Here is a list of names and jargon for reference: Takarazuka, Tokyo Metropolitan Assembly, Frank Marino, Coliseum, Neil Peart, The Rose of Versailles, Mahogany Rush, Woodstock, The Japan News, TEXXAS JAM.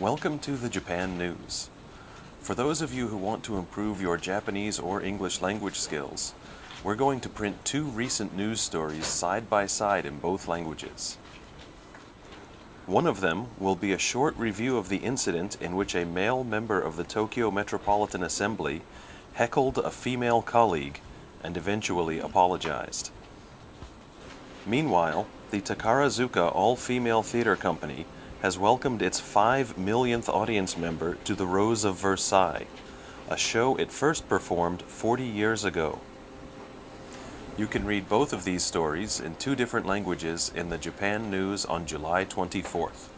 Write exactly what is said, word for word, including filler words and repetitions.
Welcome to the Japan News. For those of you who want to improve your Japanese or English language skills, we're going to print two recent news stories side by side in both languages. One of them will be a short review of the incident in which a male member of the Tokyo Metropolitan Assembly heckled a female colleague and eventually apologized. Meanwhile, the Takarazuka all-female theater company has welcomed its five millionth audience member to The Rose of Versailles, a show it first performed forty years ago. You can read both of these stories in two different languages in the Japan News on July twenty-fourth.